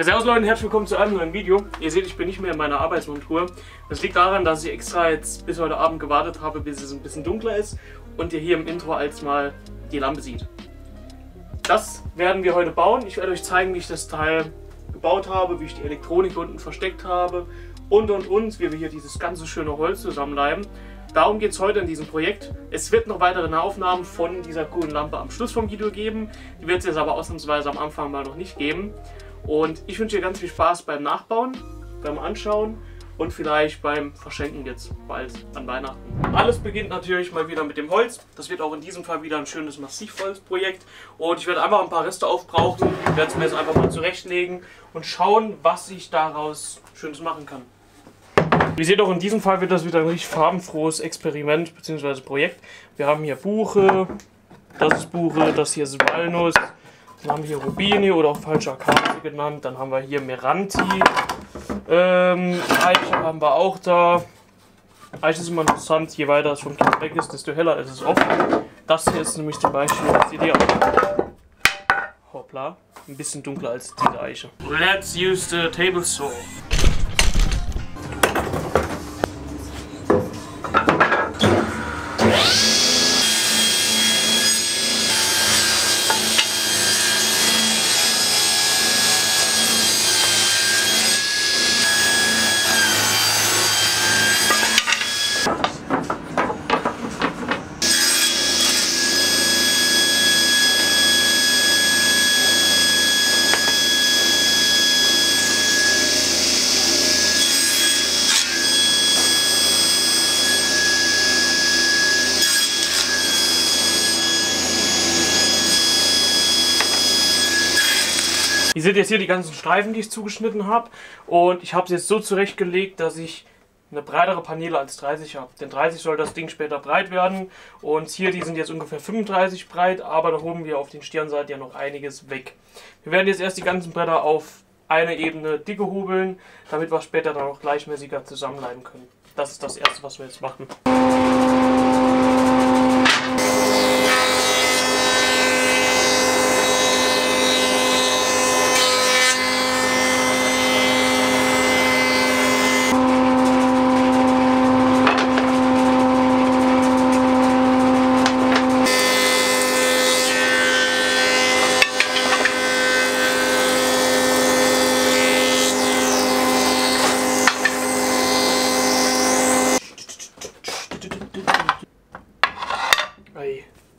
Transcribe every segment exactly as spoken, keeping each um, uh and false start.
Ja, servus Leute, herzlich willkommen zu einem neuen Video. Ihr seht, ich bin nicht mehr in meiner Arbeitsmontur. Das liegt daran, dass ich extra jetzt bis heute Abend gewartet habe, bis es ein bisschen dunkler ist und ihr hier im Intro als mal die Lampe seht. Das werden wir heute bauen. Ich werde euch zeigen, wie ich das Teil gebaut habe, wie ich die Elektronik unten versteckt habe und und und, wie wir hier dieses ganze schöne Holz zusammenleimen. Darum geht es heute in diesem Projekt. Es wird noch weitere Aufnahmen von dieser coolen Lampe am Schluss vom Video geben. Die wird es jetzt aber ausnahmsweise am Anfang mal noch nicht geben. Und ich wünsche dir ganz viel Spaß beim Nachbauen, beim Anschauen und vielleicht beim Verschenken jetzt bald an Weihnachten. Alles beginnt natürlich mal wieder mit dem Holz. Das wird auch in diesem Fall wieder ein schönes Massivholzprojekt. Und ich werde einfach ein paar Reste aufbrauchen. Ich werde es mir jetzt einfach mal zurechtlegen und schauen, was ich daraus Schönes machen kann. Wie ihr seht, auch in diesem Fall wird das wieder ein richtig farbenfrohes Experiment bzw. Projekt. Wir haben hier Buche, das ist Buche, das hier ist Walnuss. Dann haben wir hier Rubine oder auch falsche Akazie genannt. Dann haben wir hier Meranti. Ähm, Eiche haben wir auch da. Eiche ist immer interessant, je weiter es vom Kind weg ist, desto heller ist es oft. Das hier ist nämlich zum Beispiel, das seht ihr auch. Hoppla, ein bisschen dunkler als diese Eiche. Let's use the table saw. Ihr seht jetzt hier die ganzen Streifen, die ich zugeschnitten habe, und ich habe es jetzt so zurechtgelegt, dass ich eine breitere Paneele als dreißig habe. Denn dreißig soll das Ding später breit werden, und hier, die sind jetzt ungefähr fünfunddreißig breit, aber da holen wir auf den Stirnseiten ja noch einiges weg. Wir werden jetzt erst die ganzen Bretter auf eine Ebene dicke hobeln, damit wir später dann auch gleichmäßiger zusammenleimen können. Das ist das Erste, was wir jetzt machen.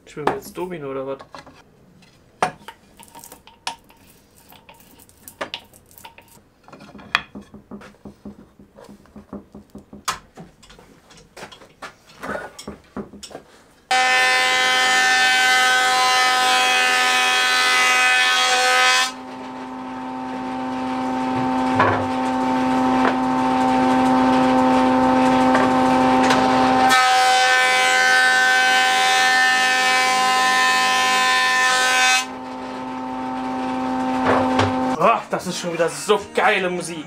Spielen wir jetzt Domino oder was? Das ist schon wieder so geile Musik.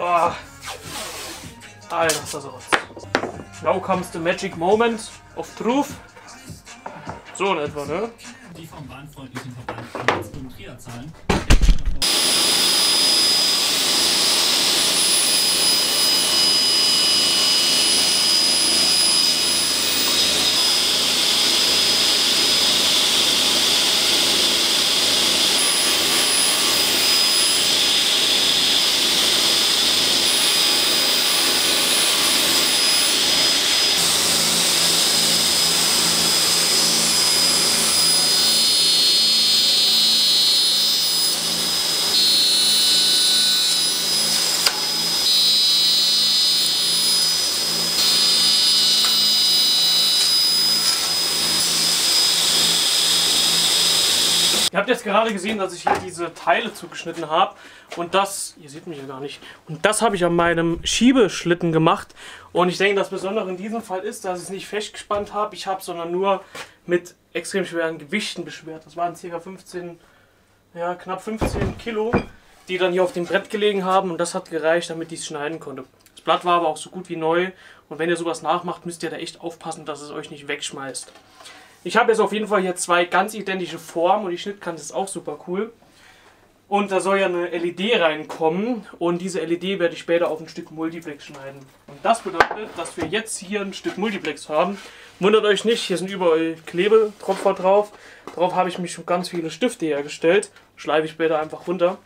Oh. Alter, was ist das raus. Now comes the magic moment of truth. So in etwa, ne? Die vom bahnfreundlichen Verband Platz und Trier zahlen. Ihr habt jetzt gerade gesehen, dass ich hier diese Teile zugeschnitten habe, und das, ihr seht mich ja gar nicht, und das habe ich an meinem Schiebeschlitten gemacht. Und ich denke, das Besondere in diesem Fall ist, dass ich es nicht festgespannt habe, ich habe, sondern nur mit extrem schweren Gewichten beschwert. Das waren ca. fünfzehn, ja knapp fünfzehn Kilo, die dann hier auf dem Brett gelegen haben, und das hat gereicht, damit ich es schneiden konnte. Das Blatt war aber auch so gut wie neu, und wenn ihr sowas nachmacht, müsst ihr da echt aufpassen, dass es euch nicht wegschmeißt. Ich habe jetzt auf jeden Fall hier zwei ganz identische Formen, und die Schnittkante ist auch super cool. Und da soll ja eine L E D reinkommen und diese L E D werde ich später auf ein Stück Multiplex schneiden. Und das bedeutet, dass wir jetzt hier ein Stück Multiplex haben. Wundert euch nicht, hier sind überall Klebetropfer drauf. Darauf habe ich mich schon ganz viele Stifte hergestellt. Schleife ich später einfach runter.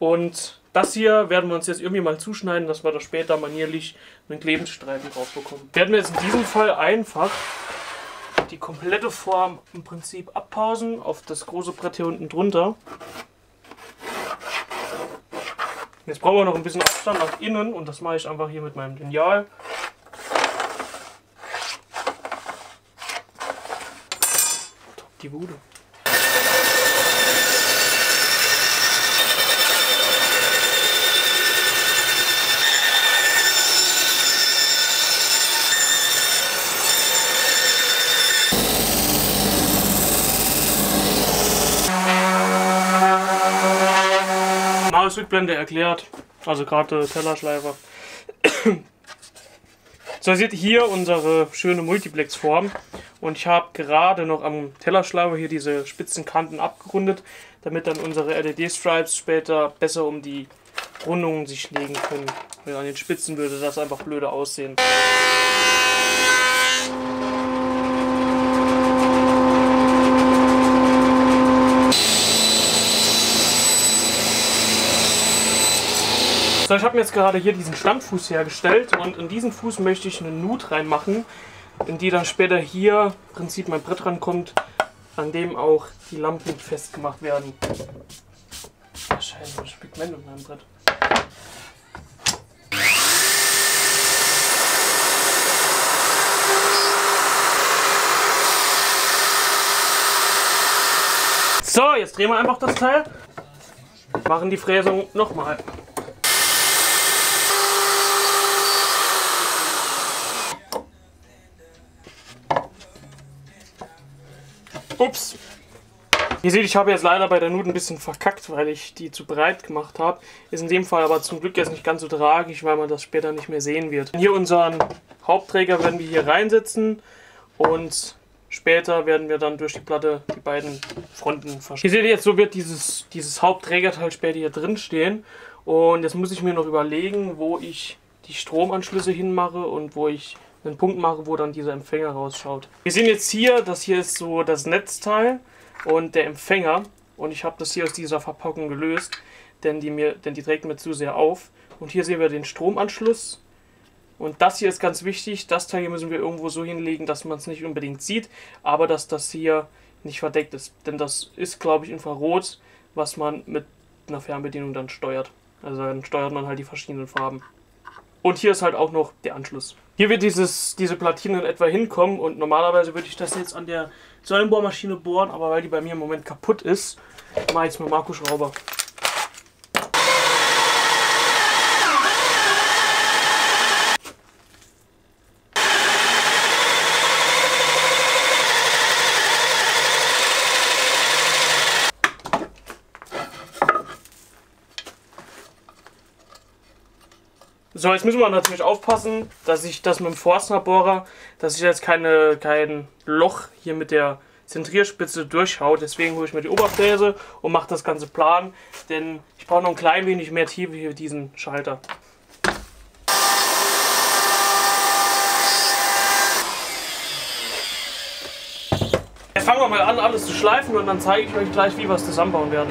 Und das hier werden wir uns jetzt irgendwie mal zuschneiden, dass wir da später manierlich einen Klebestreifen drauf bekommen. Werden wir jetzt in diesem Fall einfach die komplette Form im Prinzip abpausen auf das große Brett hier unten drunter. Jetzt brauchen wir noch ein bisschen Abstand nach innen und das mache ich einfach hier mit meinem Lineal. Top die Bude. Rückblende erklärt, also gerade Tellerschleifer. So, seht ihr hier unsere schöne Multiplex-Form und ich habe gerade noch am Tellerschleifer hier diese spitzen Kanten abgerundet, damit dann unsere L E D-Stripes später besser um die Rundungen sich legen können. Weil an den Spitzen würde das einfach blöde aussehen. So, ich habe mir jetzt gerade hier diesen Standfuß hergestellt und in diesen Fuß möchte ich eine Nut reinmachen, in die dann später hier im Prinzip mein Brett rankommt, an dem auch die Lampen festgemacht werden. Ach, scheiße, das Pigment in meinem Brett. So, jetzt drehen wir einfach das Teil, machen die Fräsung nochmal. Ups. Ihr seht, ich habe jetzt leider bei der Nut ein bisschen verkackt, weil ich die zu breit gemacht habe. Ist in dem Fall aber zum Glück jetzt nicht ganz so tragisch, weil man das später nicht mehr sehen wird. Hier unseren Hauptträger werden wir hier reinsetzen und später werden wir dann durch die Platte die beiden Fronten verschieben. Ihr seht jetzt, so wird dieses, dieses Hauptträgerteil später hier drin stehen. Und jetzt muss ich mir noch überlegen, wo ich die Stromanschlüsse hinmache und wo ich einen Punkt mache, wo dann dieser Empfänger rausschaut. Wir sehen jetzt hier, das hier ist so das Netzteil und der Empfänger. Und ich habe das hier aus dieser Verpackung gelöst, denn die, mir, denn die trägt mir zu sehr auf. Und hier sehen wir den Stromanschluss. Und das hier ist ganz wichtig. Das Teil hier müssen wir irgendwo so hinlegen, dass man es nicht unbedingt sieht, aber dass das hier nicht verdeckt ist. Denn das ist, glaube ich, Infrarot, was man mit einer Fernbedienung dann steuert. Also dann steuert man halt die verschiedenen Farben. Und hier ist halt auch noch der Anschluss. Hier wird dieses, diese Platine in etwa hinkommen und normalerweise würde ich das jetzt an der Säulenbohrmaschine bohren, aber weil die bei mir im Moment kaputt ist, mache ich es mit dem Akkuschrauber. So, jetzt müssen wir natürlich aufpassen, dass ich das mit dem Forstnerbohrer, dass ich jetzt keine, kein Loch hier mit der Zentrierspitze durchhaue. Deswegen hole ich mir die Oberfräse und mache das Ganze plan, denn ich brauche noch ein klein wenig mehr Tiefe für diesen Schalter. Jetzt fangen wir mal an, alles zu schleifen und dann zeige ich euch gleich, wie wir es zusammenbauen werden.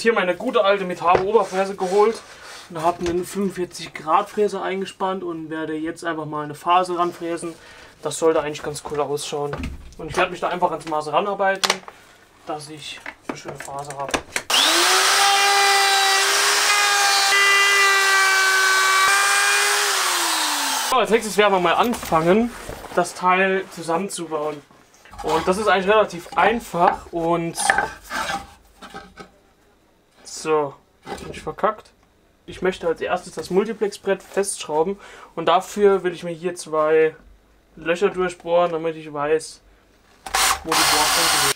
Hier meine gute alte Metall-Oberfräse geholt und habe eine fünfundvierzig Grad Fräse eingespannt und werde jetzt einfach mal eine Phase ranfräsen. Das sollte eigentlich ganz cool ausschauen. Und ich werde mich da einfach ans Maß ranarbeiten, dass ich eine schöne Phase habe. So, als nächstes werden wir mal anfangen, das Teil zusammenzubauen. Und das ist eigentlich relativ einfach und so, bin ich verkackt. Ich möchte als erstes das Multiplexbrett festschrauben und dafür will ich mir hier zwei Löcher durchbohren, damit ich weiß, wo die Bohrfläche ist.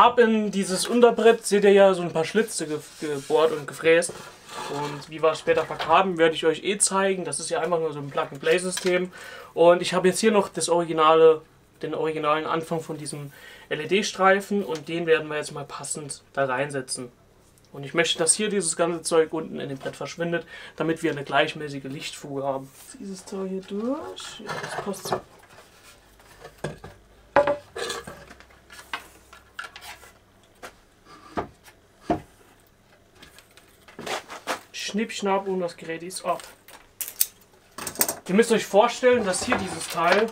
habe in dieses Unterbrett, seht ihr ja, so ein paar Schlitze ge gebohrt und gefräst. Und wie wir es später vergraben, werde ich euch eh zeigen. Das ist ja einfach nur so ein Plug-and-Play-System. Und ich habe jetzt hier noch das originale, den originalen Anfang von diesem L E D-Streifen. Und den werden wir jetzt mal passend da reinsetzen. Und ich möchte, dass hier dieses ganze Zeug unten in dem Brett verschwindet, damit wir eine gleichmäßige Lichtfuge haben. Dieses Teil hier durch. Ja, das passt so. Schnippschnapp und das Gerät ist ab. Ihr müsst euch vorstellen, dass hier dieses Teil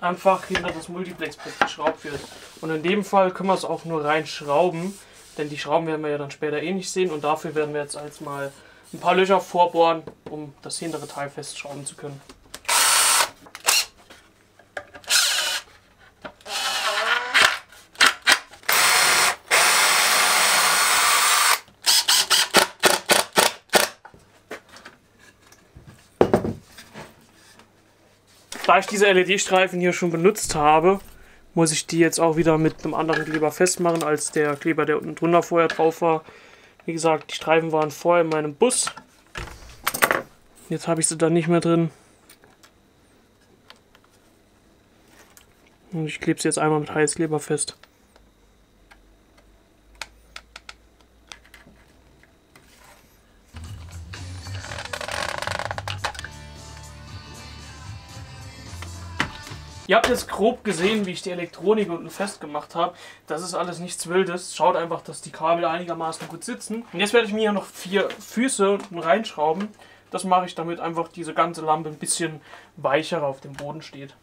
einfach hinter das Multiplexbrett geschraubt wird. Und in dem Fall können wir es auch nur reinschrauben, denn die Schrauben werden wir ja dann später eh nicht sehen. Und dafür werden wir jetzt als mal ein paar Löcher vorbohren, um das hintere Teil festschrauben zu können. Da ich diese L E D-Streifen hier schon benutzt habe, muss ich die jetzt auch wieder mit einem anderen Kleber festmachen als der Kleber, der unten drunter vorher drauf war. Wie gesagt, die Streifen waren vorher in meinem Bus. Jetzt habe ich sie da nicht mehr drin. Und ich klebe sie jetzt einmal mit Heißkleber fest. Ihr habt jetzt grob gesehen, wie ich die Elektronik unten festgemacht habe. Das ist alles nichts Wildes. Schaut einfach, dass die Kabel einigermaßen gut sitzen. Und jetzt werde ich mir hier noch vier Füße unten reinschrauben. Das mache ich, damit einfach diese ganze Lampe ein bisschen weicher auf dem Boden steht.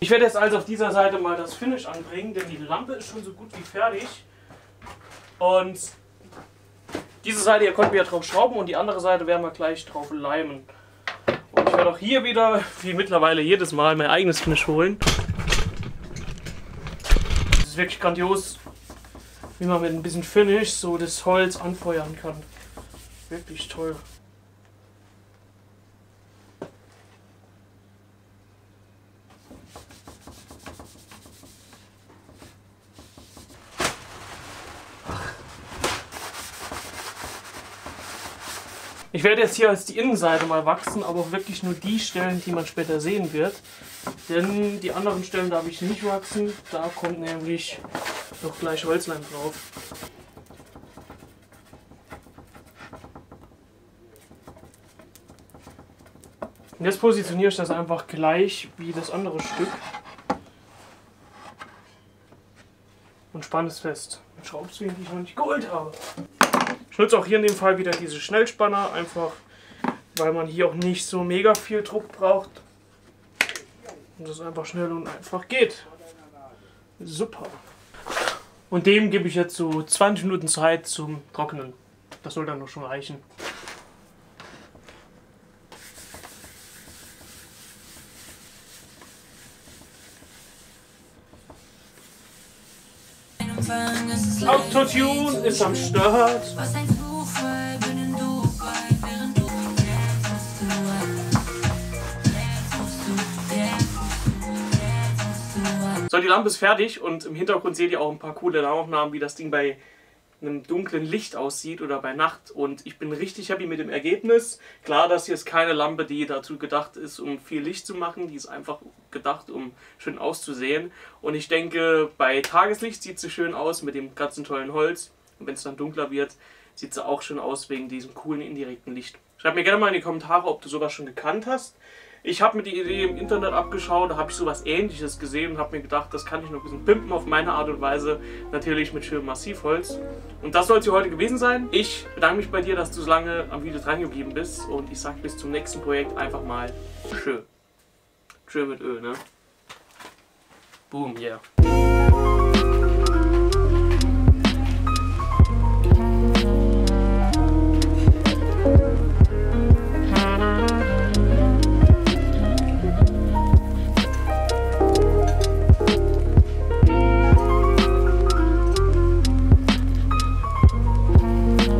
Ich werde jetzt also auf dieser Seite mal das Finish anbringen, denn die Lampe ist schon so gut wie fertig. Und diese Seite hier konnten wir ja drauf schrauben und die andere Seite werden wir gleich drauf leimen. Und ich werde auch hier wieder, wie mittlerweile jedes Mal, mein eigenes Finish holen. Es ist wirklich grandios, wie man mit ein bisschen Finish so das Holz anfeuern kann. Wirklich toll. Ich werde jetzt hier als die Innenseite mal wachsen, aber auch wirklich nur die Stellen, die man später sehen wird. Denn die anderen Stellen darf ich nicht wachsen, da kommt nämlich noch gleich Holzleim drauf. Und jetzt positioniere ich das einfach gleich wie das andere Stück und spanne es fest. Mit Schraubzwingen, die ich noch nicht geholt habe. Ich nutze auch hier in dem Fall wieder diese Schnellspanner, einfach weil man hier auch nicht so mega viel Druck braucht und das einfach schnell und einfach geht. Super. Und dem gebe ich jetzt so zwanzig Minuten Zeit zum Trocknen. Das soll dann doch schon reichen. Autotune ist am Start. So, die Lampe ist fertig und im Hintergrund seht ihr auch ein paar coole Nahaufnahmen, wie das Ding bei einem dunklen Licht aussieht oder bei Nacht. Und ich bin richtig happy mit dem Ergebnis. Klar, das hier ist keine Lampe, die dazu gedacht ist, um viel Licht zu machen. Die ist einfach gedacht, um schön auszusehen. Und ich denke, bei Tageslicht sieht sie schön aus mit dem ganzen tollen Holz. Und wenn es dann dunkler wird, sieht sie auch schön aus wegen diesem coolen indirekten Licht. Schreib mir gerne mal in die Kommentare, ob du sowas schon gekannt hast. Ich habe mir die Idee im Internet abgeschaut, da habe ich sowas Ähnliches gesehen und habe mir gedacht, das kann ich noch ein bisschen pimpen auf meine Art und Weise, natürlich mit schönem Massivholz. Und das soll es hier heute gewesen sein. Ich bedanke mich bei dir, dass du so lange am Video dran geblieben bist und ich sage bis zum nächsten Projekt einfach mal schön. Schön mit Öl, ne? Boom, yeah.